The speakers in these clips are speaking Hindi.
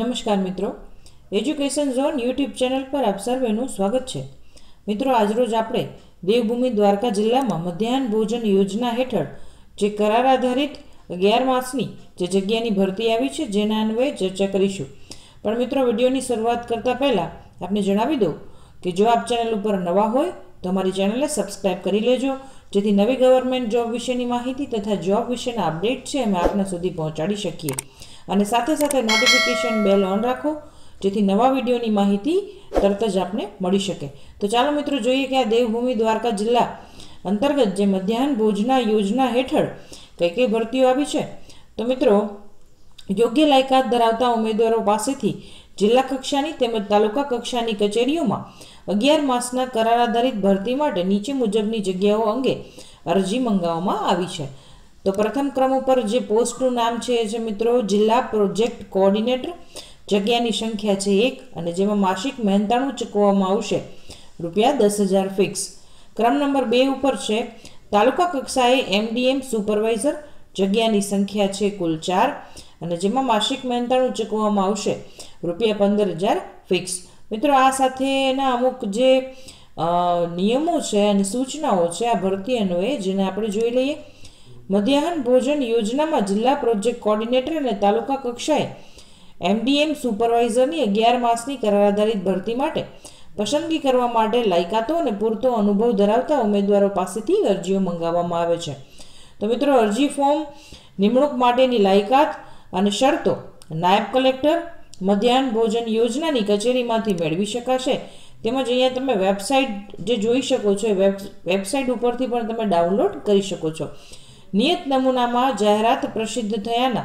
नमस्कार मित्रों, एजुकेशन जोन यूट्यूब चैनल पर आप सर्वेनु स्वागत है। मित्रों, आज रोज आपणे देवभूमि द्वारका जिला में मध्याह्न भोजन योजना हेठळ जे करार आधारित 11 मासनी जे जग्यानी भरती आई है जेना अन्वये चर्चा करीशुं। पण मित्रों, विडियोनी शरूआत करता पहला आपने जणावी दो कि जो आप चैनल पर नवा होय तो अमारी चैनलने सब्सक्राइब करी लेजो, जेथी नवी गवर्नमेंट जॉब विशेनी माहिती तथा जॉब विशेना अपडेट छे अमे आपना सुधी पहोंचाडी शकीए। अने साथे साथे नोटिफिकेशन बेल ऑन राखो जेथी नवा विडियोनी माहिती तरत ज आपने मळी शके। तो चालो मित्रों जोईए के आ देवभूमि द्वारका जिल्ला अंतर्गत जे मध्याह्न भोजन योजना हेठळ कई कई भरतीओ आवी छे। तो मित्रों, योग्य लायकात धरावता उमेदवारों पासेथी जिला कक्षानी तेमज तालुका कक्षानी कचेरीओमां 11 मासना करार आधारित भरती माटे नीचे मुजबनी जग्याओ अंगे अरजी मंगाववामां आवी छे। तो प्रथम क्रम पर जे पोस्टनुं नाम छे जे मित्रों जिला प्रोजेक्ट कोऑर्डिनेटर, जग्यानी संख्या छे 1 अने जेमां मासिक महेनताणुं चूकववामां आवशे ₹10,000 फिक्स। क्रम नंबर 2 उपर छे तालुका कक्षाए MDM सुपरवाइजर, जग्यानी संख्या छे कुल 4 अने जेमां मासिक महेनताणुं चूकववामां आवशे ₹15,000 फिक्स। मित्रों, आ साथे एना अमुक जे नियमों छे अने सूचनाओं छे आ भरती अन्वये जेने आपणे जोई लईए। मध्याह्न भोजन योजना में जिला प्रोजेक्ट कोऑर्डिनेटर अने तालुका कक्षाए MDM सुपरवाइजरनी 11 मासनी करार आधारित भरती माटे पसंदगी करवा माटे लायकातो अने पूरतो अनुभव धरावता उमेदवारों पासेथी अरजीओ मंगाववामां आवे छे। तो मित्रों, अरजी फॉर्म, निमणूक माटेनी लायकात अने शर्तो नायब कलेक्टर मध्याह्न भोजन योजना की कचेरी में मेळवी शकाशे। तेमज अहींया तमे वेबसाइट जे जोई शको छो, वेबसाइट उपरथी पण तमे डाउनलॉड करी शको छो। नियत नमूना में जाहरात प्रसिद्ध थयाना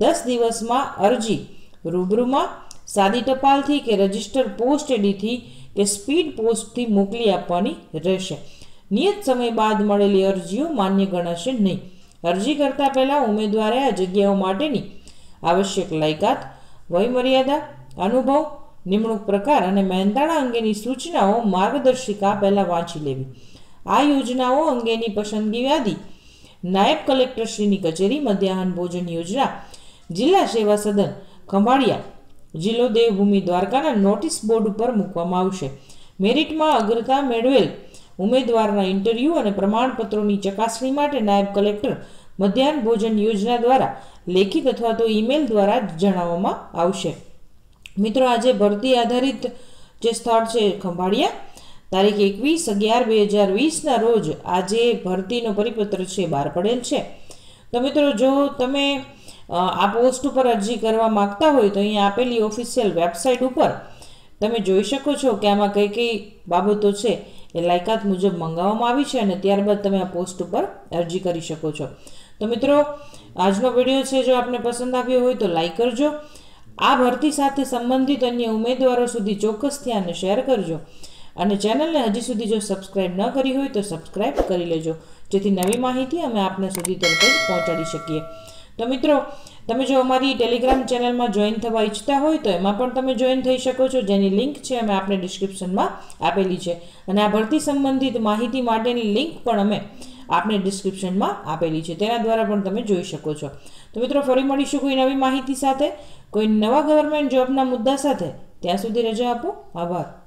10 दिवस में अरजी रूबरू में सादी टपाल थी के रजिस्टर पोस्ट एडी थी के स्पीड पोस्ट थी मोकली आपवानी रहेशे। नियत समय बाद मळेली अरजीओ मान्य गणाशे नहीं। अरजी करता पहला उम्मीदवार आ जग्याओ माटेनी आवश्यक लायकात, वयमर्यादा, अनुभव, निमणूक प्रकार अने महेनताणा अंगेनी सूचनाओ मार्गदर्शिका पहला वाँची लेवी। आ योजनाओ अंगेनी पसंदगी यादी नायब कलेक्टर श्रीनी कचेरी मध्याह्न भोजन योजना जिला सेवा सदन खंभाळिया जिलो देवभूमि द्वारका नोटिस बोर्ड पर मूकवामां आवशे। मेरिट में अग्रता मेळवेल उमेदवारना इंटरव्यू और प्रमाणपत्रों चकासणी माटे नायब कलेक्टर मध्याह्न भोजन योजना द्वारा लेखित अथवा तो ईमेल द्वारा जणाववामां आवशे। मित्रों, आजे भरती आधारित जे स्थळ छे खंभाळिया तारीख 21/11/2020 रोज आज भर्ती परिपत्र से बहार पड़ेल है। तो मित्रों, जो तमे आ पोस्ट पर अरजी करवा माँगता हो तो अहीं आपेली ऑफिशियल वेबसाइट पर तमे जोई शको छो कि आमां कई कई बाबतो छे ए लायकात मुजब मंगाववामां आवी छे अने त्यारबाद तमे आ पोस्ट पर अरजी करी शको छो। तो मित्रों, आजनो विडियो छे जो आपने पसंद आव्यो होय तो लाइक करजो। आ भर्ती साथे संबंधित अन्य उमेदवारों सुधी चोक्कस थी आने शेर करजो अने चैनल ने हजी सुधी जो सब्सक्राइब न करी हो तो सब्सक्राइब करी लेजो, जेथी नवी माहिती अमे आपने सुधी तरत ज पहोंचाडी शकीए। तो मित्रों, तमे जो अमारी टेलिग्राम चैनल में जॉइन थवा इच्छता हो तो एमां पण तमे जॉइन थई शको छो, जेनी लिंक छे अमे आपने डिस्क्रिप्शन में आपेली छे अने आ भरती संबंधित माहिती माटेनी लिंक पण अमे आपने डिस्क्रिप्शन में आपेली छे, तेना द्वारा पण तमे जोई शको छो। तो मित्रों, फरी मळीशुं कोई नवी माहिती साथे, कोई नवा गवर्नमेंट जॉबना मुद्दा साथे। त्यां सुधी रजा आपो। आभार।